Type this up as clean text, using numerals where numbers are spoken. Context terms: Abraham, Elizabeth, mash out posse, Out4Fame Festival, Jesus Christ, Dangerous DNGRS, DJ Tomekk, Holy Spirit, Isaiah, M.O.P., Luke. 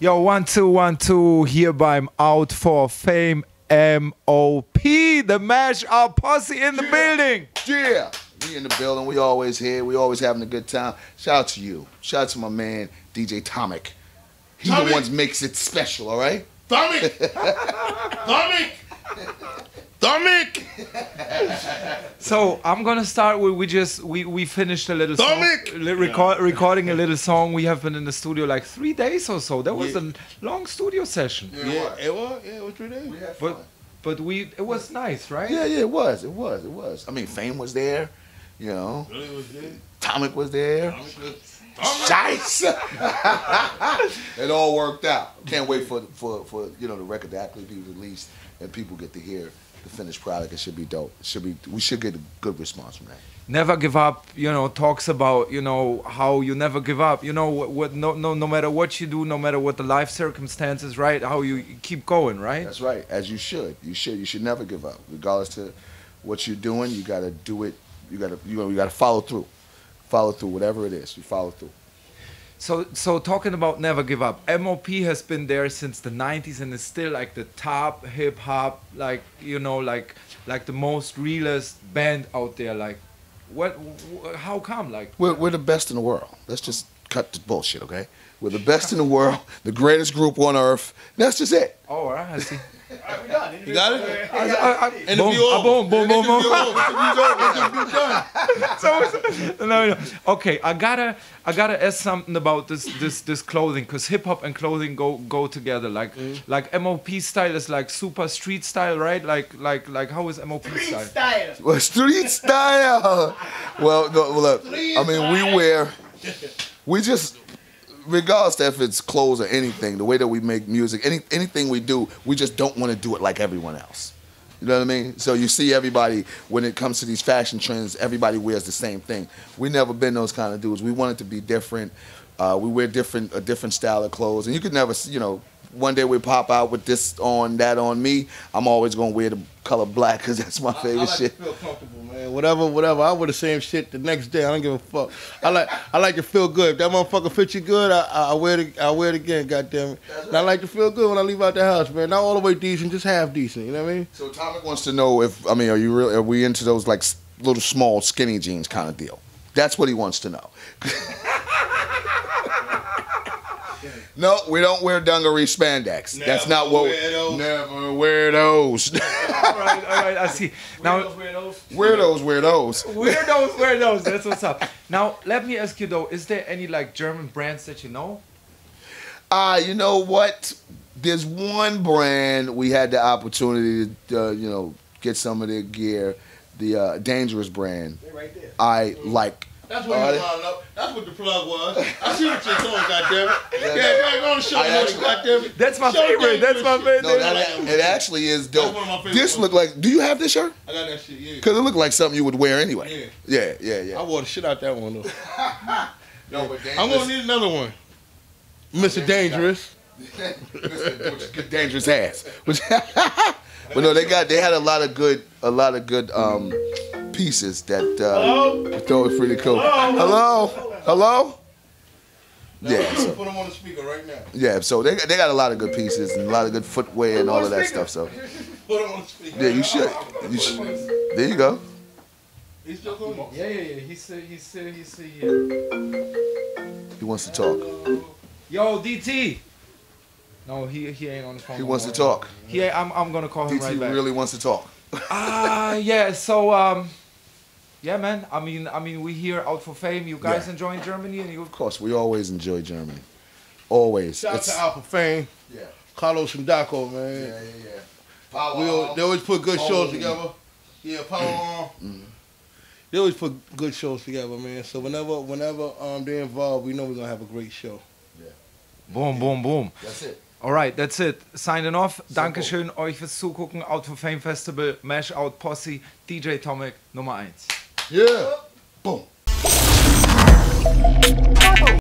Yo, 1212 here by Out4Fame M.O.P. The mashup posse in the building. Yeah, we in the building. We always here. We always having a good time. Shout out to you. Shout out to my man DJ Tomekk. He the ones makes it special. All right, Tomekk. Tomekk. Tomekk. So I'm gonna start with we finished a little song, recording a little song. We have been in the studio like 3 days or so. That was a long studio session. Yeah, it was 3 days. We had fun. But it was nice, right? Yeah, it was. I mean, Fame was there, you know. Really was there. Tomekk was there. It all worked out. Can't wait for you know, the record to actually be released and people get to hear the finished product. It should be dope. It should be. We should get a good response from that. Never give up. You know, talks about, you know, how you never give up. You know what no matter what you do, no matter what the life circumstances, right? How you keep going, right? That's right. As you should. You should never give up, regardless to what you're doing. You gotta do it. You gotta follow through. Follow through, whatever it is, you follow through. So talking about never give up, M.O.P. has been there since the 90s and is still like the top hip hop, like, you know, like the most realest band out there. Like, what? How come? Like, we're the best in the world. Let's just cut the bullshit, okay? We're the best in the world, the greatest group on earth. That's just it. Oh, all right, I see. We got it. You got it? Boom, boom, boom. Okay, I gotta ask something about this clothing, because hip hop and clothing go together. Like M.O.P. style is like super street style, right? Like how is M.O.P. style? Well, street style. Well, look, I mean, we just regardless if it's clothes or anything, the way that we make music, anything we do, we just don't want to do it like everyone else. You know what I mean? So you see everybody, when it comes to these fashion trends, everybody wears the same thing. We never been those kind of dudes. We wanted to be different. We wear a different style of clothes. And you could never, you know, one day we pop out with this on, that on me. I'm always going to wear the color black because that's my favorite shit. I like to feel comfortable, man. Whatever. I wear the same shit the next day. I don't give a fuck. I like to feel good. If that motherfucker fits you good, I wear it again, goddammit. Right. And I like to feel good when I leave out the house, man. Not all the way decent, just half decent, you know what I mean? So Tomekk wants to know if, I mean, are we into those like little small skinny jeans kind of deal? That's what he wants to know. No, we don't wear dungaree spandex. Never. That's not what we never wear those. All right, I see. Now, wear those. That's what's up. Now, let me ask you though, is there any like German brands that you know? You know what? There's one brand we had the opportunity to, you know, get some of their gear. The Dangerous brand. They're right there. I like. That's what you followed up. That's what the plug was. I see what you're doing, goddammit. Yeah, go on and show me what you got, goddammit. That's my favorite. That's my favorite. No, it actually is dope. This looked like, do you have this shirt? I got that shit, yeah. Because it looked like something you would wear anyway. Yeah. I wore the shit out that one, though. No, but I'm going to need another one. Mr. Dangerous. Mr. Dangerous ass. But no, they had a lot of good pieces that thought was pretty cool. Hello? Yeah, so, put them on the speaker right now. Yeah, so they got a lot of good pieces and a lot of good footwear and all of that stuff. So put them on the speaker. Yeah, you should. There you go. He's still going? Yeah. He said yeah. He wants to talk. Yo, DT. No, he ain't on the phone. He wants to talk. Yeah, I'm gonna call him right back. He really wants to talk. Yeah. So, yeah, man. I mean, we here Out4Fame. You guys enjoying Germany, and you of course we always enjoy Germany. Always. Shout out to Out4Fame. Yeah. Carlos from Daco, man. Yeah. Power on. They always put good shows together. Yeah, power on. They always put good shows together, man. So whenever they're involved, we know we're gonna have a great show. Yeah. Boom. That's it. Alright, that's it. Signing off. So Dankeschön euch fürs Zugucken. Out4Fame Festival, Mashout Posse, DJ Tomekk Nummer 1. Yeah. Boom.